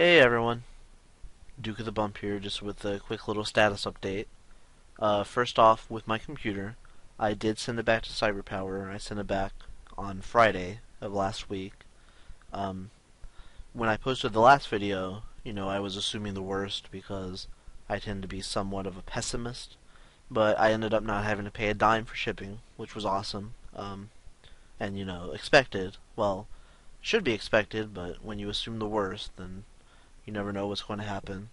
Hey everyone, Duke of the Bump here, just with a quick little status update. First off, with my computer, I did send it back to CyberPower. I sent it back on Friday of last week. When I posted the last video, you know, I was assuming the worst because I tend to be somewhat of a pessimist, but I ended up not having to pay a dime for shipping, which was awesome, and, you know, expected. Well, should be expected, but when you assume the worst, then you never know what's going to happen.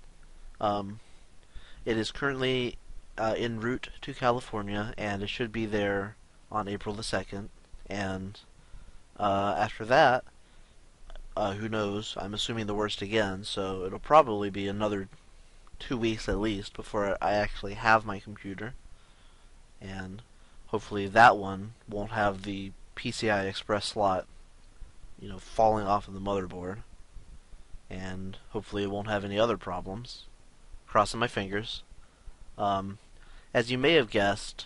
It is currently en route to California, and it should be there on April the 2nd. And after that, who knows? I'm assuming the worst again, so it'll probably be another 2 weeks at least before I actually have my computer. And hopefully that one won't have the PCI Express slot, you know, falling off of the motherboard. And hopefully it won't have any other problems. Crossing my fingers. As you may have guessed,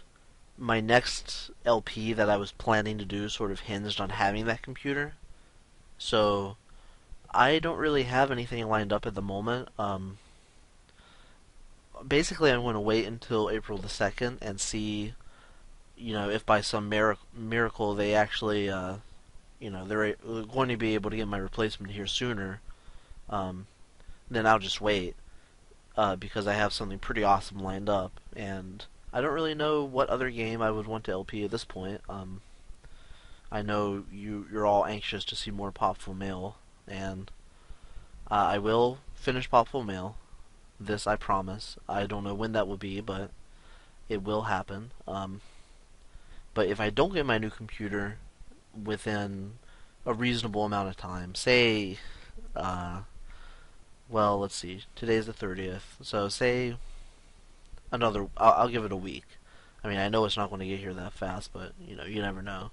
my next LP that I was planning to do sort of hinged on having that computer. So I don't really have anything lined up at the moment. Basically I'm going to wait until April the 2nd and see, you know, if by some miracle they actually, you know, they're going to be able to get my replacement here sooner. Then I'll just wait, because I have something pretty awesome lined up, and I don't really know what other game I would want to LP at this point. I know you're all anxious to see more Popful Mail, and I will finish Popful Mail. This I promise. I don't know when that will be, but it will happen. But if I don't get my new computer within a reasonable amount of time, say, well, let's see, today's the 30th, so say another, I'll give it a week. I mean, I know it's not going to get here that fast, but, you know, you never know.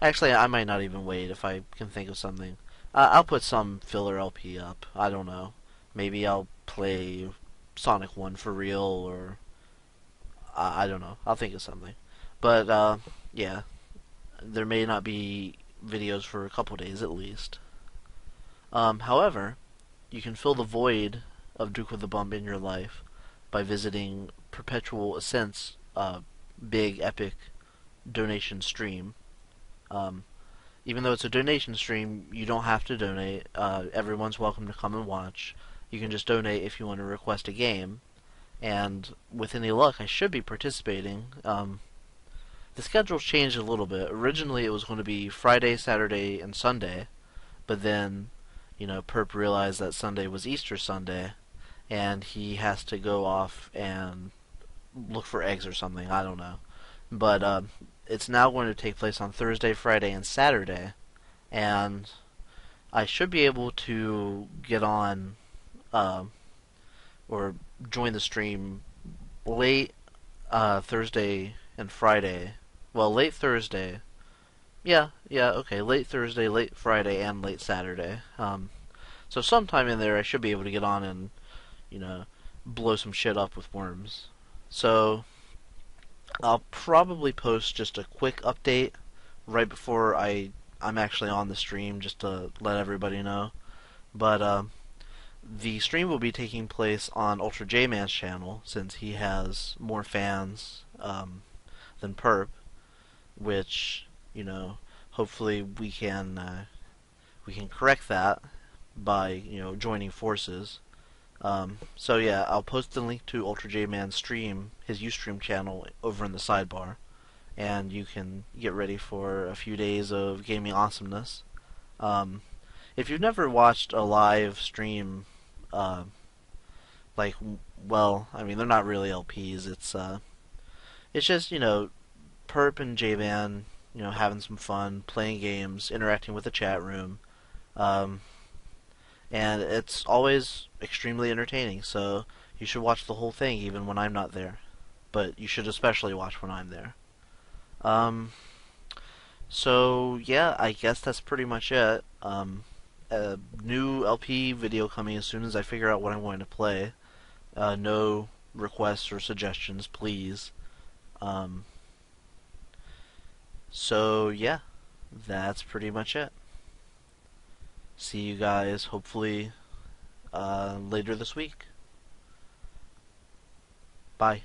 Actually, I might not even wait if I can think of something. I'll put some filler LP up, I don't know. Maybe I'll play Sonic 1 for real, or, I don't know, I'll think of something. But, yeah, there may not be videos for a couple days at least. However, you can fill the void of Duke of the Bump in your life by visiting Perpetual Ascent's big epic donation stream. Even though it's a donation stream, you don't have to donate. Everyone's welcome to come and watch. You can just donate if you want to request a game, and with any luck I should be participating. The schedule changed a little bit. Originally it was going to be Friday, Saturday, and Sunday, but then, you know, Perp realized that Sunday was Easter Sunday, and he has to go off and look for eggs or something, I don't know. But it's now going to take place on Thursday, Friday, and Saturday, and I should be able to get on or join the stream late Thursday and Friday. Well, late Thursday, yeah, okay, late Thursday, late Friday, and late Saturday, so sometime in there I should be able to get on and, you know, blow some shit up with worms. So, I'll probably post just a quick update right before I'm actually on the stream, just to let everybody know, but, the stream will be taking place on Ultra J-Man's channel, since he has more fans, than Perp, which, you know, hopefully we can correct that by, you know, joining forces. So yeah, I'll post the link to Ultra J-Man's stream, his Ustream channel, over in the sidebar, and you can get ready for a few days of gaming awesomeness. If you've never watched a live stream, like, well, I mean, they're not really LPs. It's just, you know, Perp and J-Man, you know, having some fun, playing games, interacting with the chat room, and it's always extremely entertaining, so you should watch the whole thing even when I'm not there, but you should especially watch when I'm there. So yeah, I guess that's pretty much it. A new LP video coming as soon as I figure out what I'm going to play. No requests or suggestions, please. So yeah, that's pretty much it. see you guys hopefully later this week. Bye.